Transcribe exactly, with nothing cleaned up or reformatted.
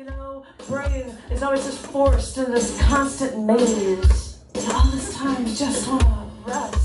You know, brain is always just forced in this constant maze. And all this time, you just want to rest.